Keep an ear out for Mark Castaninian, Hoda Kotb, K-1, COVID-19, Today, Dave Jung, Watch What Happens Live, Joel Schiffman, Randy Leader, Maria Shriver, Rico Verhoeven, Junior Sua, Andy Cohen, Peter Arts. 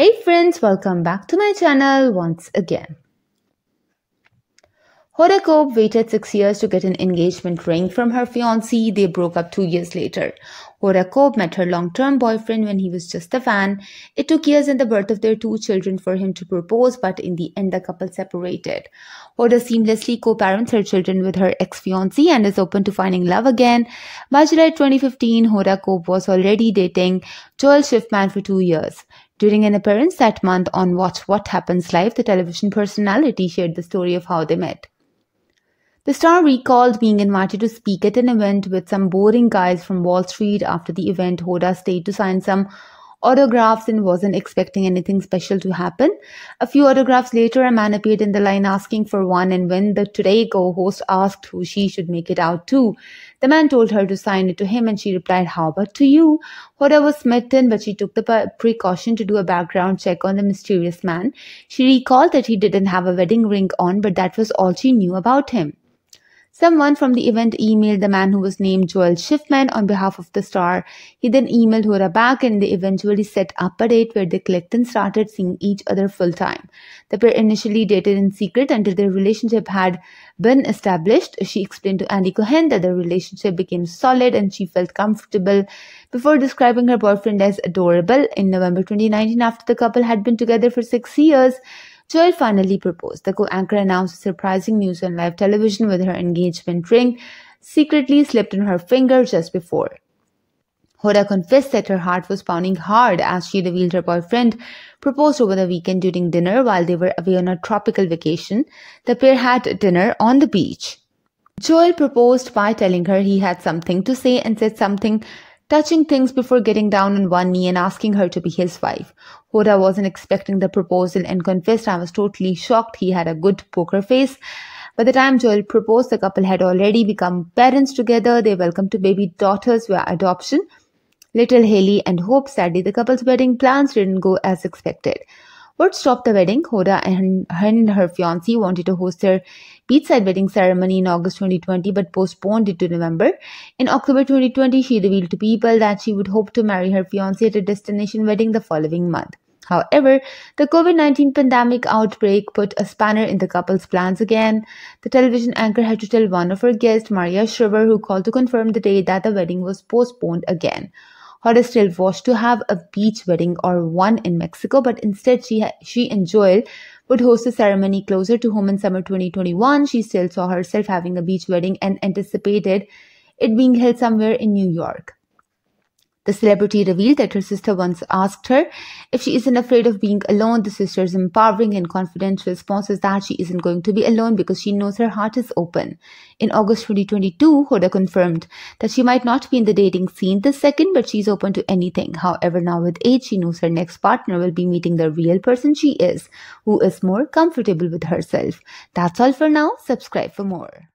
Hey friends, welcome back to my channel once again. Hoda Kotb waited 6 years to get an engagement ring from her fiancé. They broke up 2 years later. Hoda Kotb met her long-term boyfriend when he was just a fan. It took years and the birth of their 2 children for him to propose, but in the end the couple separated. Hoda seamlessly co-parents her children with her ex-fiancé and is open to finding love again. By July 2015, Hoda Kotb was already dating Joel Schiffman for 2 years. During an appearance that month on Watch What Happens Live, the television personality shared the story of how they met. The star recalled being invited to speak at an event with some boring guys from Wall Street. After the event, Hoda stayed to sign some autographs and wasn't expecting anything special to happen. A few autographs later, a man appeared in the line asking for one, and when the Today co-host asked who she should make it out to, the man told her to sign it to him and she replied, "How about to you?" Hoda was smitten, but she took the precaution to do a background check on the mysterious man. She recalled that he didn't have a wedding ring on, but that was all she knew about him. Someone from the event emailed the man, who was named Joel Schiffman, on behalf of the star. He then emailed Hoda back and they eventually set up a date where they clicked and started seeing each other full-time. The pair initially dated in secret until their relationship had been established. She explained to Andy Cohen that their relationship became solid and she felt comfortable before describing her boyfriend as adorable. In November 2019, after the couple had been together for 6 years, Joel finally proposed. The co-anchor announced surprising news on live television with her engagement ring secretly slipped on her finger just before. Hoda confessed that her heart was pounding hard as she revealed her boyfriend proposed over the weekend during dinner while they were away on a tropical vacation. The pair had dinner on the beach. Joel proposed by telling her he had something to say and said something touching things before getting down on one knee and asking her to be his wife. Hoda wasn't expecting the proposal and confessed, "I was totally shocked. He had a good poker face." By the time Joel proposed, the couple had already become parents together. They welcomed 2 baby daughters via adoption, Little Haley and Hope. Sadly, the couple's wedding plans didn't go as expected. What stopped the wedding? Hoda and her fiancé wanted to host their beachside wedding ceremony in August 2020 but postponed it to November. In October 2020, she revealed to people that she would hope to marry her fiancé at a destination wedding the following month. However, the COVID-19 pandemic outbreak put a spanner in the couple's plans again. The television anchor had to tell one of her guests, Maria Shriver, who called to confirm the day, that the wedding was postponed again. Hoda still wished to have a beach wedding or one in Mexico, but instead she and Joel would host a ceremony closer to home in summer 2021. She still saw herself having a beach wedding and anticipated it being held somewhere in New York. The celebrity revealed that her sister once asked her if she isn't afraid of being alone. The sister's empowering and confident response is that she isn't going to be alone because she knows her heart is open. In August 2022, Hoda confirmed that she might not be in the dating scene this second, but she's open to anything. However, now with age, she knows her next partner will be meeting the real person she is, who is more comfortable with herself. That's all for now. Subscribe for more.